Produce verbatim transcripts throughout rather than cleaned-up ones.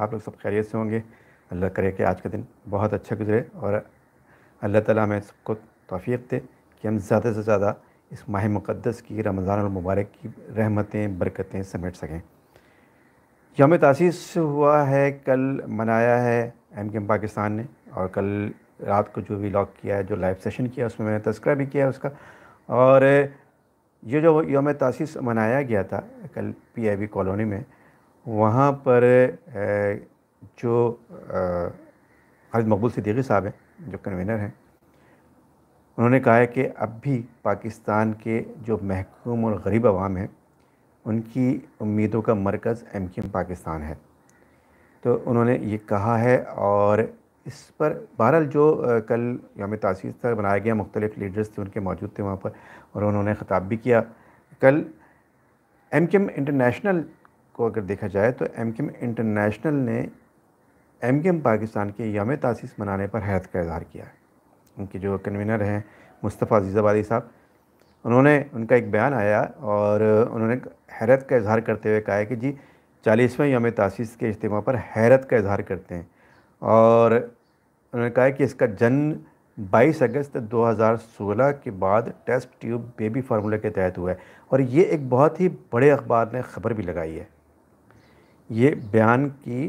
आप लोग सब खैरियत से होंगे। अल्लाह करे कि आज का दिन बहुत अच्छा गुजरे और अल्लाह ताला हमें सबको तौफीक दे कि हम ज़्यादा से ज़्यादा इस माह मुक़द्दस की रमज़ान और मुबारक की रहमतें बरकतें समेट सकें। यौम तासीस हुआ है, कल मनाया है एमक्यूएम पाकिस्तान ने, और कल रात को जो व्लॉग किया है, जो लाइव सेशन किया, उसमें मैंने तस्करा भी किया है उसका। और ये जो यौम तासीस मनाया गया था कल पी आई बी कॉलोनी में, वहाँ पर जो फरीद मकबूल सिद्दीकी साहब हैं जो कन्वीनर हैं, उन्होंने कहा है कि अब भी पाकिस्तान के जो महकूम और गरीब आवाम हैं उनकी उम्मीदों का मरकज़ एम क्यू एम पाकिस्तान है। तो उन्होंने ये कहा है और इस पर बहरहाल जो कल यौम तासीस तक बनाया गया, मुख्तलिफ़ लीडर्स थे उनके मौजूद थे वहाँ पर और उन्होंने ख़िताब भी किया। कल एम क्यू एम इंटरनेशनल को अगर देखा जाए तो एमक्यूएम इंटरनेशनल ने एमक्यूएम पाकिस्तान के यौम तासीस मनाने पर हैरत का इज़हार किया है। उनके जो कन्वीनर हैं मुस्तफ़ा जिजाबादी साहब, उन्होंने उनका एक बयान आया और उन्होंने हैरत का इज़हार करते हुए कहा है कि जी चालीसवें यौम तासीस के इज्तिमा पर हैरत का इज़हार करते हैं। और उन्होंने कहा है कि इसका जन्म बाईस अगस्त दो हज़ार सोलह के बाद टेस्ट ट्यूब बेबी फार्मूला के तहत हुआ है। और ये एक बहुत ही बड़े अखबार ने ख़बर भी लगाई है। ये बयान की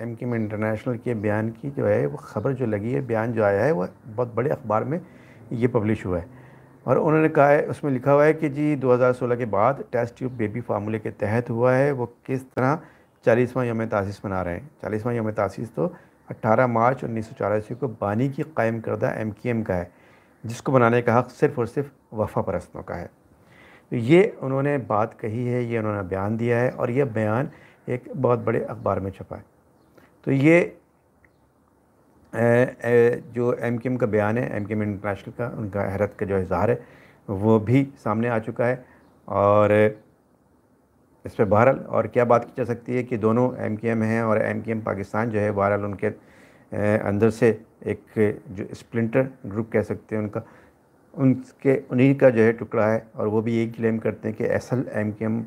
एमक्यूएम इंटरनेशनल के बयान की जो है वो ख़बर जो लगी है, बयान जो आया है वो बहुत बड़े अखबार में ये पब्लिश हुआ है। और उन्होंने कहा है, उसमें लिखा हुआ है कि जी दो हज़ार सोलह के बाद टेस्ट ट्यूब बेबी फार्मूले के तहत हुआ है, वो किस तरह चालीसवां यौम तासीस मना रहे हैं। चालीसवां यौम तासीस तो अट्ठारह मार्च उन्नीस सौ चौरासी को बानी की कायम करदा एम क्यू एम का है, जिसको बनाने का हक़ सिर्फ़ और सिर्फ वफ़ा परस्तों का है। तो ये उन्होंने बात कही है, ये उन्होंने बयान दिया है और यह बयान एक बहुत बड़े अखबार में छपा है। तो ये ए, ए, जो एम क्यू एम का बयान है, एम क्यू एम इंटरनेशनल का, उनका हैरत का जो इजहार है वो भी सामने आ चुका है। और इस पर बहरहाल और क्या बात की जा सकती है कि दोनों एम क्यू एम हैं और एम क्यू एम पाकिस्तान जो है बहरहाल उनके अंदर से एक जो स्प्लिंटर ग्रुप कह सकते हैं उनका, उनके उन्हीं का जो है टुकड़ा है। और वो भी यही क्लेम करते हैं कि असल एम क्यू एम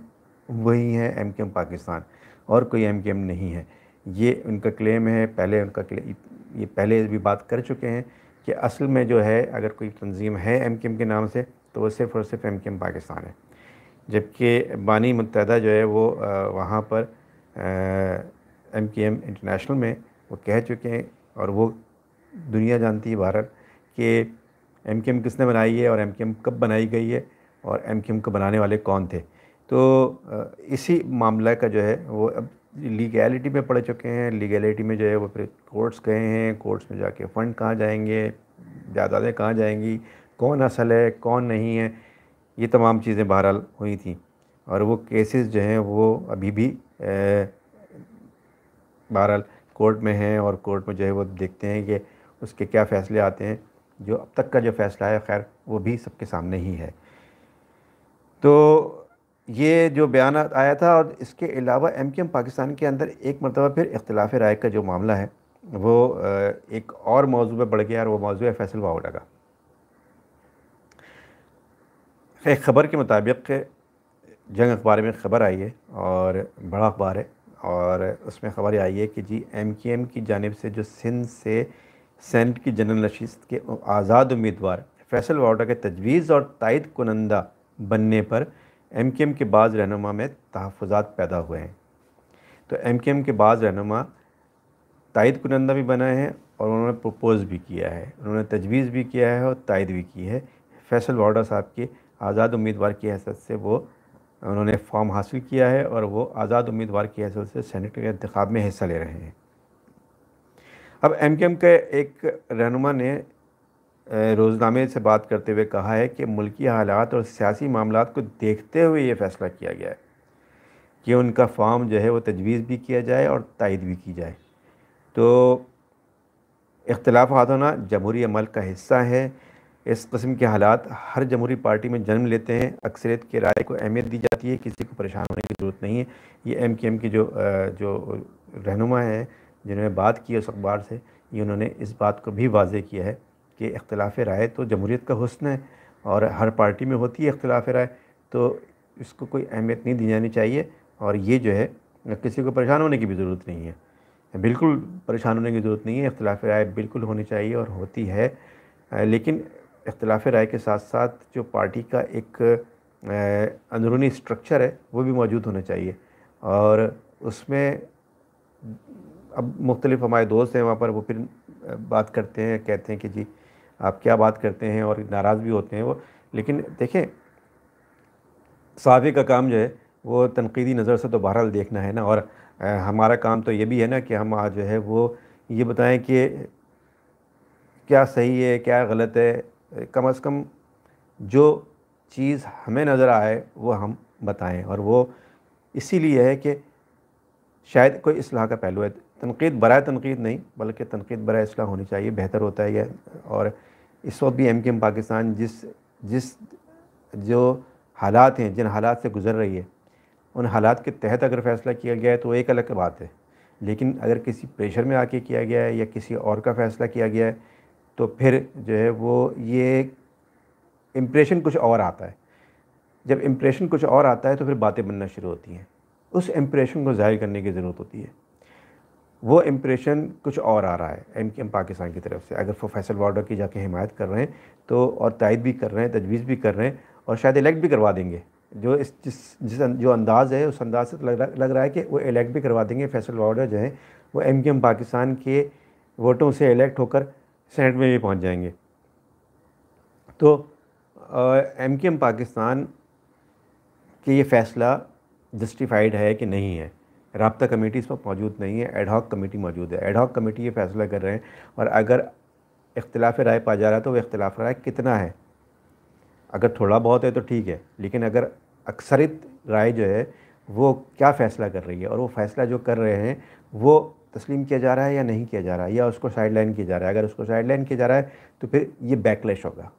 वही है, एम क्यू एम पाकिस्तान, और कोई एम क्यू एम नहीं है, ये उनका क्लेम है। पहले उनका ये पहले भी बात कर चुके हैं कि असल में जो है अगर कोई तंजीम है एम क्यू एम के नाम से तो वो सिर्फ़ और सिर्फ एम क्यू एम पाकिस्तान है। जबकि बानी मुत्तहदा जो है वो वहाँ पर एम क्यू एम इंटरनेशनल में वो कह चुके हैं और वो दुनिया जानती है भारत कि एम क्यू एम किसने बनाई है और एम क्यू एम कब बनाई गई है और एम क्यू एम को बनाने वाले कौन थे। तो इसी मामला का जो है वो अब लीगैलिटी में पड़ चुके हैं। लीगैलिटी में जो है वो फिर कोर्ट्स गए हैं, कोर्ट्स में जाके फ़ंड कहाँ जाएंगे, जायदादें कहाँ जाएंगी, कौन असल है कौन नहीं है, ये तमाम चीज़ें बहरहाल हुई थी। और वो केसेस जो हैं वो अभी भी बहरहाल कोर्ट में हैं और कोर्ट में जो है वो देखते हैं कि उसके क्या फ़ैसले आते हैं। जो अब तक का जो फ़ैसला है खैर वो भी सबके सामने ही है। तो ये जो बयान आया था और इसके अलावा एमक्यूएम पाकिस्तान के अंदर एक मरतबा फिर इख्तिलाफ़ राय का जो मामला है वो एक और मौजू पर बढ़ गया और वो मौजू है फैसल वावड़ा का। एक ख़बर के मुताबिक जंग अखबार में ख़बर आई है और बड़ा अखबार है और उसमें ख़बर आई है कि जी एम क्यू एम की जानिब से जो सिंध से सेनेट की जनरल नशिस्त के आज़ाद उम्मीदवार फैसल वावड़ा के तजवीज़ और तायद कुनंदा बनने पर एम क्यू एम के बाज़ रहनुमा में तहफ़्फ़ुज़ात पैदा हुए हैं। तो एम क्यू एम के बाज़ रहनुमा तायद कुनंदा भी बना है और उन्होंने प्रपोज़ भी किया है, उन्होंने तजवीज़ भी किया है और तायद भी की है। फैसल वावड़ा साहब के आज़ाद उम्मीदवार की हैसियत से वो उन्होंने फॉर्म हासिल किया है और वो आज़ाद उम्मीदवार की हैसियत से सेनेट के इंतखाब में हिस्सा ले रहे हैं। अब एम क्यू एम के एक रहनुमा ने रोज़नामे से बात करते हुए कहा है कि मुल्की हालात और सियासी मामलात को देखते हुए ये फ़ैसला किया गया है कि उनका फॉर्म जो है वो तजवीज़ भी किया जाए और तायद भी की जाए। तो इख्तिलाफ़ात होना जमहूरी अमल का हिस्सा है। इस किस्म के हालात हर जमहूरी पार्टी में जन्म लेते हैं। अक्सरियत की राय को अहमियत दी जाती है, किसी को परेशान होने की ज़रूरत नहीं है। ये एम क्यू एम की जो जो रहनुमा हैं जिन्होंने बात की उस अखबार से, ये उन्होंने इस बात को भी वाजे किया है कि इख्तिलाफ़ राय तो जमहूरीत का हुस्न है और हर पार्टी में होती है इख्तिलाफ़ राय, तो इसको कोई अहमियत नहीं दी जानी चाहिए और ये जो है किसी को परेशान होने की भी ज़रूरत नहीं है। बिल्कुल परेशान होने की ज़रूरत नहीं है। इख्तिलाफ़ राय बिल्कुल होनी चाहिए और होती है, लेकिन इख्तिलाफ़ राय के साथ साथ जो पार्टी का एक अंदरूनी स्ट्रक्चर है वो भी मौजूद होना चाहिए। और उसमें अब मुख्तलिफ हमारे दोस्त हैं वहाँ पर, वो फिर बात करते हैं, कहते हैं कि जी आप क्या बात करते हैं, और नाराज़ भी होते हैं वो। लेकिन देखें, साफ़ी का काम जो है वो तनकीदी नज़र से तो बहरहाल देखना है ना, और हमारा काम तो ये भी है ना कि हम आज जो है वो ये बताएं कि क्या सही है क्या गलत है, कम अज़ कम जो चीज़ हमें नज़र आए वो हम बताएं। और वो इसीलिए है कि शायद कोई इस्लाह का पहलू है, तनकीद बराए तनकीद नहीं बल्कि तनकीद बराए इस्लाह होनी चाहिए, बेहतर होता है यह। और इस वक्त भी एम क्यू एम पाकिस्तान जिस जिस जो हालात हैं, जिन हालात से गुज़र रही है, उन हालात के तहत अगर फ़ैसला किया गया है तो एक अलग बात है, लेकिन अगर किसी प्रेशर में आके किया गया है या किसी और का फ़ैसला किया गया है तो फिर जो है वो ये इम्प्रेशन कुछ और आता है। जब इम्प्रेशन कुछ और आता है तो फिर बातें बनना शुरू होती हैं। उस इम्प्रेशन को ज़ाहिर करने की ज़रूरत होती है। वो इम्प्रेशन कुछ और आ रहा है एम क्यू एम पाकिस्तान की तरफ से। अगर वो फैसल वावडा की जाके हिमायत कर रहे हैं तो, और तायद भी कर रहे हैं, तजवीज़ भी कर रहे हैं, और शायद इलेक्ट भी करवा देंगे, जो इस जिस जिस जो अंदाज़ है उस अंदाज से तो लग, लग रहा है कि वो इलेक्ट भी करवा देंगे। फैसल वावडा जो हैं वो एम क्यू एम पाकिस्तान के वोटों से इलेक्ट होकर सेनेट में भी पहुँच जाएंगे। तो एम क्यू एम पाकिस्तान कि ये फ़ैसला जस्टिफाइड है कि नहीं है, राब्ता कमेटी इस पर मौजूद नहीं है, एडहॉक कमेटी मौजूद है, एडहॉक कमेटी ये फ़ैसला कर रहे हैं। और अगर इख्तिलाफ राय पा जा रहा है तो वह इख्तिलाफ राय कितना है, अगर थोड़ा बहुत है तो ठीक है, लेकिन अगर अक्सरित राय जो है वो क्या फ़ैसला कर रही है, और वो फ़ैसला जो कर रहे हैं वो तस्लीम किया जा रहा है या नहीं किया जा रहा है, या उसको साइड लाइन किया जा रहा है। अगर उसको साइड लाइन किया जा रहा है तो फिर ये बैकलैश होगा,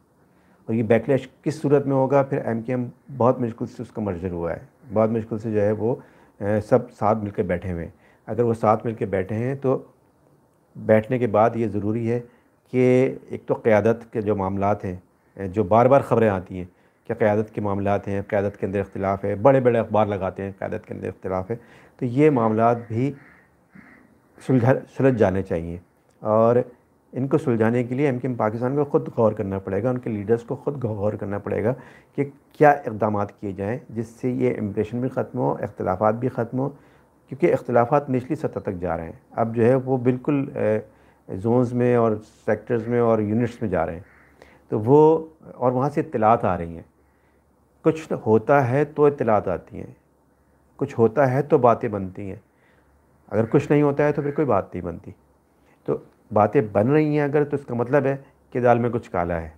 और ये बैकलैश किस सूरत में होगा, फिर एम के एम बहुत मुश्किल से उसका मर्जर हुआ है, बहुत मुश्किल से जो है वो सब साथ मिलकर बैठे हुए हैं। अगर वो साथ मिलकर बैठे हैं तो बैठने के बाद ये ज़रूरी है कि एक तो क़्यादत के जो मामलात हैं, जो बार बार ख़बरें आती हैं कि क़्यादत के मामलात हैं, क़्यादत के अंदर इख्तिलाफ़ है, बड़े बड़े अखबार लगाते हैं क़्यादत के अंदर इख्तिलाफ़ है, तो ये मामलात भी सुलझा सुलझ जाने चाहिए। और इनको सुलझाने के लिए एम क्यू एम पाकिस्तान को ख़ुद गौर करना पड़ेगा, उनके लीडर्स को ख़ुद गौर करना पड़ेगा कि क्या इक़दाम किए जाएँ जिससे ये इम्प्रेशन भी ख़त्म हो, इख्तिलाफ़ात भी ख़त्म हो, क्योंकि इख्तिलाफ़ात निचली सतह तक जा रहे हैं। अब जो है वो बिल्कुल जोन्स में और सेक्टर्स में और यूनिट्स में जा रहे हैं, तो वो और वहाँ से इत्तलात आ रही हैं। कुछ होता है तो इत्तलात आती हैं, कुछ होता है तो बातें बनती हैं, अगर कुछ नहीं होता है तो फिर कोई बात नहीं बनती। तो बातें बन रही हैं अगर, तो इसका मतलब है कि दाल में कुछ काला है,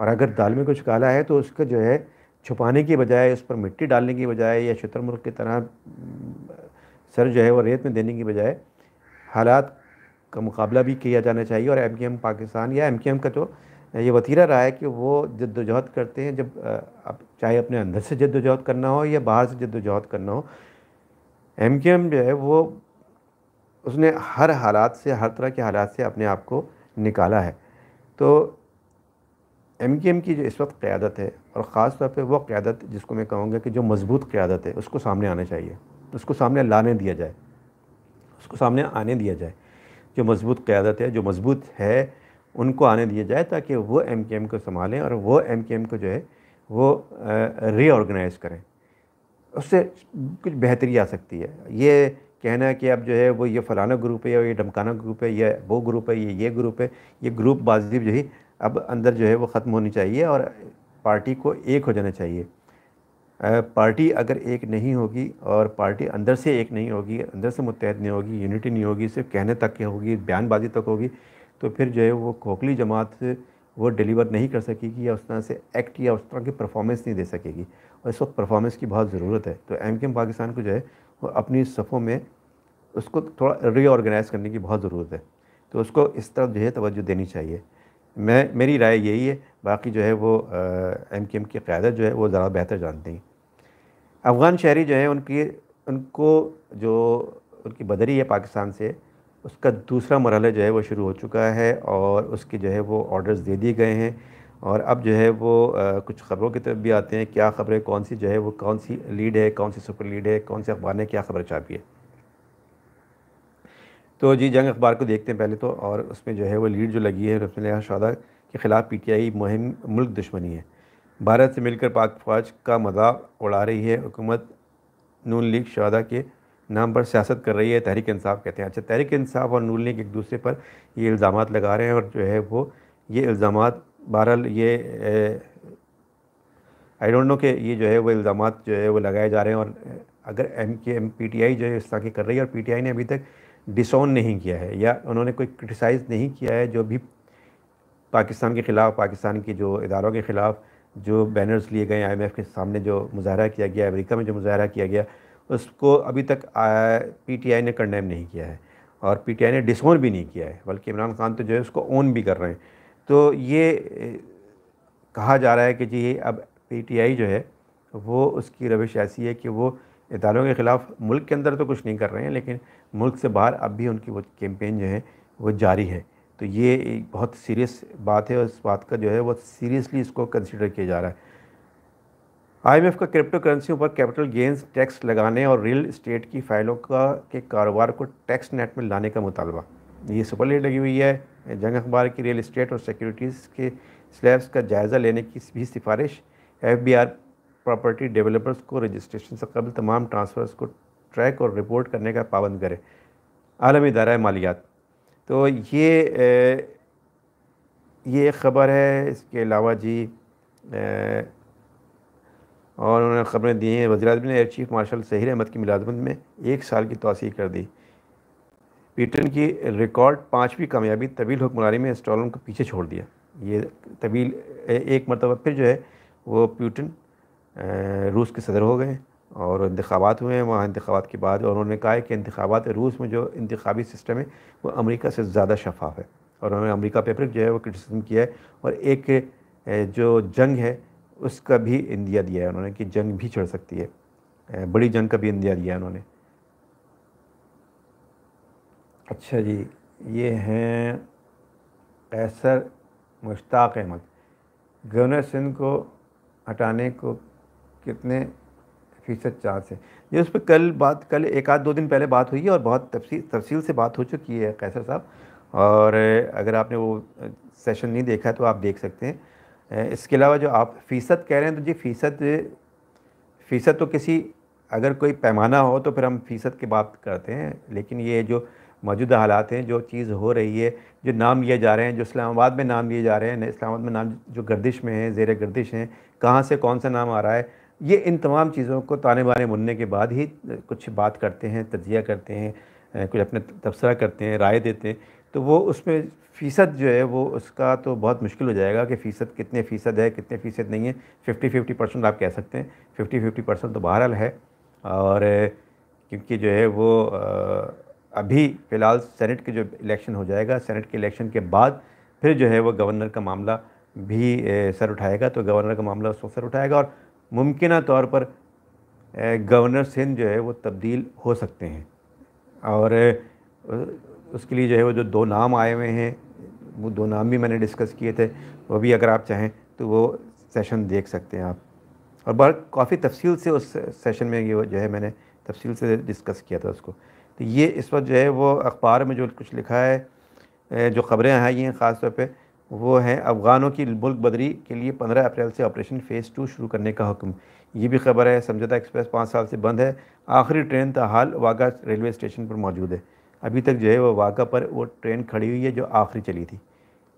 और अगर दाल में कुछ काला है तो उसका जो है छुपाने की बजाय, उस पर मिट्टी डालने की बजाय, या शुतुरमुर्ग की तरह सर जो है वो रेत में देने की बजाय हालात का मुकाबला भी किया जाना चाहिए। और एम क्यू एम पाकिस्तान या एम क्यू एम का तो ये वतीरा रहा है कि वो जद्दोजहद करते हैं, जब आप चाहे अपने अंदर से जद्दोजहद करना हो या बाहर से जद्दोजहद करना हो, एम क्यू एम जो है वो उसने हर हालात से, हर तरह के हालात से अपने आप को निकाला है। तो एम क्यू एम की जो इस वक्त क़्यादत है, और ख़ास तौर पे वो क़्यादत जिसको मैं कहूँगा कि जो मजबूत क़्यादत है, उसको सामने आना चाहिए, उसको सामने लाने दिया जाए, उसको सामने आने दिया जाए। जो मजबूत क़्यादत है, जो मजबूत है, उनको आने दिया जाए ताकि वो एम क्यू एम को संभालें और वो एम क्यू एम को जो है वो रीऑर्गनाइज़ करें, उससे कुछ बेहतरी आ सकती है। ये कहना है कि अब जो है वो ये फ़लाना ग्रुप है, ये डमकाना ग्रुप है, ये वो ग्रुप है, ये ये ग्रुप है, ये ग्रुप बाजी जो है अब अंदर जो है वो ख़त्म होनी चाहिए, और पार्टी को एक हो जाना चाहिए। पार्टी अगर एक नहीं होगी, और पार्टी अंदर से एक नहीं होगी, अंदर से मुत्तहद नहीं होगी, यूनिटी नहीं होगी, सिर्फ कहने तक की होगी, बयानबाजी तक होगी, तो फिर जो है वो खोखली जमात वो डिलीवर नहीं कर सकेगी, या उस तरह से एक्ट या उस तरह की परफॉर्मेंस नहीं दे सकेगी, और इस वक्त परफॉर्मेंस की बहुत ज़रूरत है। तो एम क्यू एम पाकिस्तान को जो है वो अपनी सफ़ों में उसको थोड़ा रीऑर्गेनाइज़ करने की बहुत ज़रूरत है, तो उसको इस तरफ जो है तवज्जो देनी चाहिए। मैं मेरी राय यही है, बाकी जो है वो एम क्यू एम की क़्यादत जो है वो ज़्यादा बेहतर जानते हैं। अफ़गान शहरी जो हैं उनकी उनको जो उनकी बदरी है पाकिस्तान से, उसका दूसरा मरहला जो है वो शुरू हो चुका है, और उसके जो है वो ऑर्डर्स दे दिए गए हैं। और अब जो है वो आ, कुछ ख़बरों की तरफ भी आते हैं, क्या ख़बरें, कौन सी जो है वो कौन सी लीड है, कौन सी सुपर लीड है, कौन से अखबार ने क्या ख़बर छापी है। तो जी जंग अखबार को देखते हैं पहले तो, और उसमें जो है वो लीड जो लगी है रफील शौदा के ख़िलाफ़ पी टी आई मुहिम मुल्क दुश्मनी है, भारत से मिलकर पाक फ़ौज का मजाक उड़ा रही है, हुकूमत नून लीग शौदा के नाम पर सियासत कर रही है, तहरीक इंसाफ कहते हैं। अच्छा, तहरीक इंसाफ और नून लीग एक दूसरे पर ये इल्ज़ाम लगा रहे हैं और जो है वो ये इल्ज़ाम बहरहाल ये आई डोंट नो कि ये जो है वो इल्ज़ाम जो है वो लगाए जा रहे हैं। और अगर एम के एम पी टी आई जो है इस तरह की कर रही है और पी टी आई ने अभी तक डिसऑन नहीं किया है या उन्होंने कोई क्रिटिसाइज़ नहीं किया है जो भी पाकिस्तान के ख़िलाफ़, पाकिस्तान के जो इदारों के ख़िलाफ़ जो बैनर्स लिए गए, आई एम एफ़ के सामने जो मुजाहरा किया गया, अमेरिका में जो मुजाहरा किया गया, उसको अभी तक पी टी आई ने कंडेम नहीं किया है और पी टी आई ने डिसऑन भी नहीं किया है, बल्कि इमरान खान तो जो है उसको ओन भी कर रहे हैं। तो ये कहा जा रहा है कि जी अब पी टी आई जो है वो उसकी रविश ऐसी है कि वो इदारों के ख़िलाफ़ मुल्क के अंदर तो कुछ नहीं कर रहे हैं, लेकिन मुल्क से बाहर अब भी उनकी वो कैंपेन जो है वो जारी है। तो ये एक बहुत सीरियस बात है और इस बात का जो है वो सीरियसली इसको कंसिडर किया जा रहा है। आईएमएफ का क्रिप्टो करेंसियों पर कैपिटल गेंस टैक्स लगाने और रियल इस्टेट की फ़ाइलों का के कारोबार को टैक्स नेट में लाने का मुतालबा, ये सुपर लीड लगी हुई है। जंग अखबार की रियल इस्टेट और सिक्योरिटीज़ के स्लैब्स का जायज़ा लेने की भी सिफारिश, एफबीआर प्रॉपर्टी डेवलपर्स को रजिस्ट्रेशन से कबल तमाम ट्रांसफर्स को ट्रैक और रिपोर्ट करने का पाबंद करे, आलमी इदारा मालियात। तो ये ए, ये ख़बर है। इसके अलावा जी ए, और उन्होंने ख़बरें दी हैं। वज़ीर-ए-आज़म ने air chief marshal Zaheer Ahmed की मुलाजमत में एक साल की तौसीह कर दी। पीटन की रिकॉर्ड पाँचवीं कामयाबी तवील हुक्मरानी में स्टालिन को पीछे छोड़ दिया। ये तवील एक मरतबा फिर जो है वो पुतिन रूस के सदर हो गए और इंतखाबात हुए हैं वहाँ। इंतखाबात के बाद उन्होंने कहा है कि इंतखाबात रूस में जो इंतखाबी सिस्टम है वो अमेरिका से ज़्यादा शफाफ है और उन्होंने अमेरिका पेपर जो है वो क्रिटिसिज्म किया है और एक जो जंग है उसका भी इंदिया दिया है उन्होंने कि जंग भी छिड़ सकती है, बड़ी जंग का भी इंदिया दिया है उन्होंने। अच्छा जी, ये हैं कैसर मुश्ताक अहमद, गवर्नर सिंध को हटाने को कितने फ़ीसद चांस है? ये उस पर कल बात कल एक आध दो दिन पहले बात हुई है और बहुत तफसील तफसील से बात हो चुकी है कैसर साहब, और अगर आपने वो सेशन नहीं देखा तो आप देख सकते हैं। इसके अलावा जो आप फ़ीसद कह रहे हैं तो जी फ़ीसद फ़ीसद तो किसी अगर कोई पैमाना हो तो फिर हम फ़ीसद की बात करते हैं, लेकिन ये जो मौजूदा हालात हैं, जो चीज़ हो रही है, जो नाम लिए जा रहे हैं, जो इस्लामाबाद में नाम लिए जा रहे हैं, इस्लामाबाद में नाम जो गर्दिश में है, ज़ेर गर्दिश हैं, कहाँ से कौन सा नाम आ रहा है, ये इन तमाम चीज़ों को ताने बाने मुनने के बाद ही कुछ बात करते हैं, तजिया करते हैं, कुछ अपने तबसरा करते हैं, राय देते हैं। तो वो उसमें फ़ीसद जो है वो उसका तो बहुत मुश्किल हो जाएगा कि फ़ीसद कितने फ़ीसद है, कितने फ़ीसद नहीं है। फिफ्टी फिफ्टी परसेंट आप कह सकते हैं, फिफ्टी फिफ्टी परसेंट तो बहरहाल है। और क्योंकि जो है वो अभी फ़िलहाल सेनेट के जो इलेक्शन हो जाएगा, सेनेट के इलेक्शन के बाद फिर जो है वो गवर्नर का मामला भी सर उठाएगा, तो गवर्नर का मामला उस वक्त सर उठाएगा और मुमकिन तौर पर गवर्नर सिंध जो है वो तब्दील हो सकते हैं। और उसके लिए जो है वो जो दो नाम आए हुए हैं, वो दो नाम भी मैंने डिस्कस किए थे, वो भी अगर आप चाहें तो वो सेशन देख सकते हैं आप। और बहुत काफ़ी तफसील से उस सेशन में ये जो है मैंने तफसील से डिस्कस किया था उसको। तो ये इस वक्त जो है वो अखबार में जो कुछ लिखा है, जो ख़बरें आई हैं ख़ास तौर पे वो हैं अफ़गानों की मुल्क बदरी के लिए पंद्रह अप्रैल से ऑपरेशन फ़ेज़ टू शुरू करने का हुक्म, ये भी ख़बर है। समझौता एक्सप्रेस पाँच साल से बंद है, आखिरी ट्रेन ताहाल वाघा रेलवे स्टेशन पर मौजूद है। अभी तक जो है वो वाघा पर वो ट्रेन खड़ी हुई है जो आखिरी चली थी।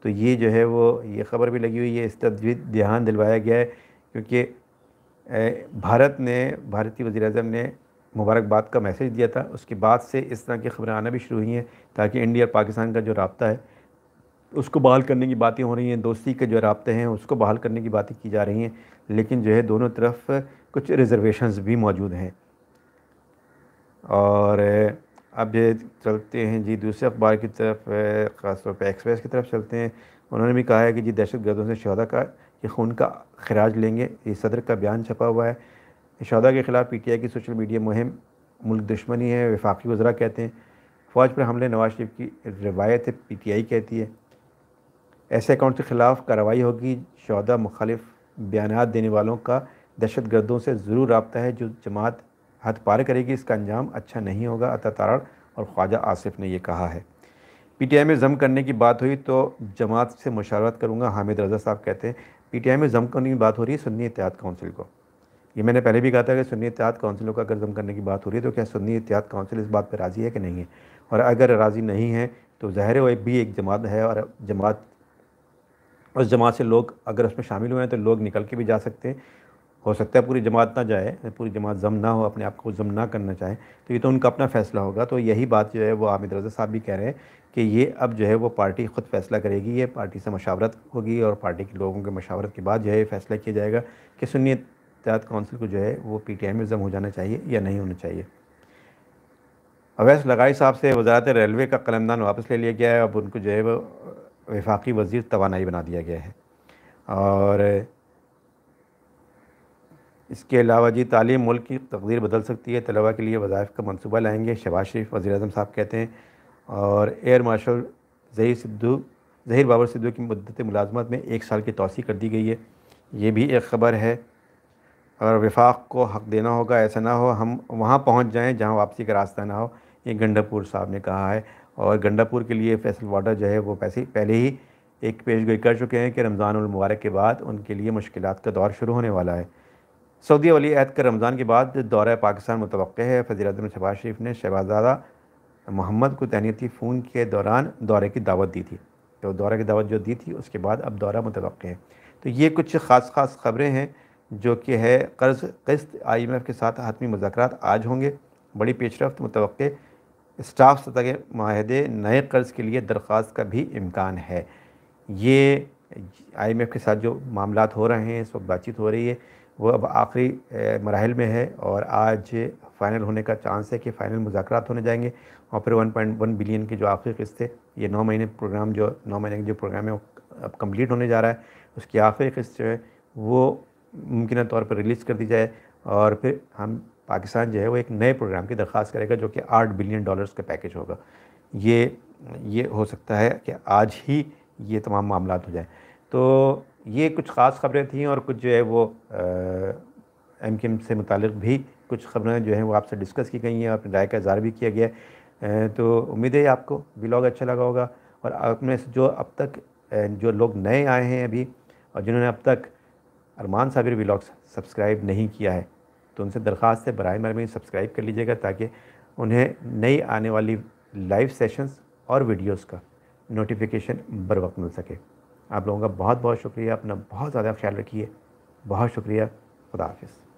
तो ये जो है वो ये ख़बर भी लगी हुई है। इस तरफ ध्यान दिलवाया गया है क्योंकि भारत ने, भारतीय वज़ीर-ए-आज़म ने मुबारकबाद का मैसेज दिया था, उसके बाद से इस तरह की ख़बरें आना भी शुरू हुई हैं ताकि इंडिया और पाकिस्तान का जो रब्ता है उसको बहाल करने की बातें हो रही हैं, दोस्ती के जो रब्ते हैं उसको बहाल करने की बातें की जा रही हैं, लेकिन जो है दोनों तरफ कुछ रिजर्वेशंस भी मौजूद हैं। और अब चलते हैं जी दूसरे अखबार की तरफ, ख़ासतौर पर एक्सप्रेस की तरफ चलते हैं। उन्होंने भी कहा है कि जी दहशत गर्दों से शहदा का ये खून का खराज लेंगे, ये सदर का बयान छपा हुआ है। शहदा के ख़िलाफ़ पीटीआई की सोशल मीडिया मुहिम मुल्क दुश्मनी है, वफाकी वज़रा कहते हैं। फ़ौज पर हमले नवाज शरीफ की रवायत है, पीटीआई कहती है। ऐसे अकाउंट के ख़िलाफ़ कार्रवाई होगी, शहदा मुखालिफ बयान देने वालों का दहशत गर्दों से ज़रूर रब्ता है, जो जमात हद पार करेगी इसका अंजाम अच्छा नहीं होगा, अता तारण और ख्वाजा आसिफ ने यह कहा है। पीटीआई में जम करने की बात हुई तो जमात से मुशावरत करूँगा, हामिद रजा साहब कहते हैं। पीटीआई में जम करने की बात हो रही है सुन्नी इत्तेहाद काउंसिल को। ये मैंने पहले भी कहा था कि सुन्नी इत्तेहाद काउंसिलों का अगर जम करने की बात हो रही है तो क्या सुन्नी इत्तेहाद काउंसिल इस बात पर राज़ी है कि नहीं है, और अगर राज़ी नहीं है तो ज़ाहिर है वह भी एक जमात है और जमात उस जमात से लोग अगर उसमें शामिल हुए हैं तो लोग निकल के भी जा सकते हैं। हो सकता है पूरी जमात ना जाए, पूरी जमात जम ना हो, अपने आप को जम ना करना चाहे, तो ये तो उनका अपना फ़ैसला होगा। तो यही बात जो है वो हामिद रज़ा साहब भी कह रहे हैं कि ये अब जो है वो पार्टी ख़ुद फ़ैसला करेगी, ये पार्टी से मशावरत होगी और पार्टी के लोगों के मशावरत के बाद जो है फ़ैसला किया जाएगा कि सुन्नी इत्तेहाद काउंसिल को जो है वो पी टी आई में जम हो जाना चाहिए या नहीं होना चाहिए। अवैस लगाई साहब से वजारत रेलवे का कलमदान वापस ले लिया गया है, अब उनको जो है वो वफाकी वज़ीर तवानाई बना दिया गया है। और इसके अलावा जी तालीम मुल्क की तकदीर बदल सकती है, तलबा के लिए वज़ाइफ का मनसूबा लाएंगे, शहबाज शरीफ वज़ीर आज़म साहब कहते हैं। और एयर मार्शल ज़हीर सिद्धू ज़हीर बाबर सिद्धू की मुद्दत मुलाजमत में एक साल की तौसी कर दी गई है, ये भी एक ख़बर है। और विफाक को हक़ देना होगा, ऐसा ना हो हम वहाँ पहुँच जाएँ जहाँ वापसी का रास्ता ना हो, ये गंडापुर साहब ने कहा है। और गंडापुर के लिए फैसल वाडा जो है वो पैसे पहले ही एक पेशगोई कर चुके हैं कि रमज़ान उल मुबारक के बाद उनके लिए मुश्किलात का दौर शुरू होने वाला है। सऊदी वली अहद का रमज़ान के बाद दौरा पाकिस्तान मुतवक्के है। वज़ीर-ए-आज़म शहबाज शरीफ ने शहजादा मोहम्मद को तैनीती फ़ोन के दौरान दौरे की दावत दी थी, तो दौरे की दावत जो दी थी उसके बाद अब दौरा मुतवक्के है। तो ये कुछ ख़ास ख़ास ख़बरें हैं जो कि है। कर्ज़ किस्त आई एम एफ़ के साथ हतमी मुज़ाकरात आज होंगे, बड़ी पेशरफ्त मुतवक्के। स्टाफ सतह के माहदे नए कर्ज़ के लिए दरख्वास्त का भी इम्कान है। ये आई एम एफ़ के साथ जो मामला हो रहे हैं, इस वक्त बातचीत हो रही है, वो अब आखिरी मराहल में है और आज फ़ाइनल होने का चांस है कि फ़ाइनल मुज़ाकरात होने जाएंगे और फिर वन पॉइंट वन बिलियन की जो आखिरी किस्त है, ये नौ महीने प्रोग्राम जो नौ महीने के जो प्रोग्राम है वो अब कम्प्लीट होने जा रहा है, उसकी आखिरी किस्त जो है वो मुमकिन तौर पर रिलीज़ कर दी जाए और फिर हम पाकिस्तान जो है वो एक नए प्रोग्राम की दरख्वास्त करेगा जो कि आठ बिलियन डॉलर्स का पैकेज होगा। ये ये हो सकता है कि आज ही ये तमाम मामला हो जाए। तो ये कुछ ख़ास ख़बरें थी और कुछ जो है वो एम क्यू एम से मुतालिक भी कुछ ख़बरें जो हैं वो आपसे डिस्कस की गई हैं और अपनी राय का इज़हार भी किया गया है। तो उम्मीद है आपको व्लॉग अच्छा लगा होगा और आपने जो अब तक जो लोग नए आए हैं अभी और जिन्होंने अब तक अरमान साबिर व्लॉग्स सब्सक्राइब नहीं किया है तो उनसे दरख्वास्त है बराए मरमी सब्सक्राइब कर लीजिएगा ताकि उन्हें नई आने वाली लाइव सेशंस और वीडियोज़ का नोटिफिकेशन बर वक्त मिल सके। आप लोगों का बहुत बहुत शुक्रिया, अपना बहुत ज़्यादा ख्याल रखिए, बहुत शुक्रिया, खुदा हाफिज़।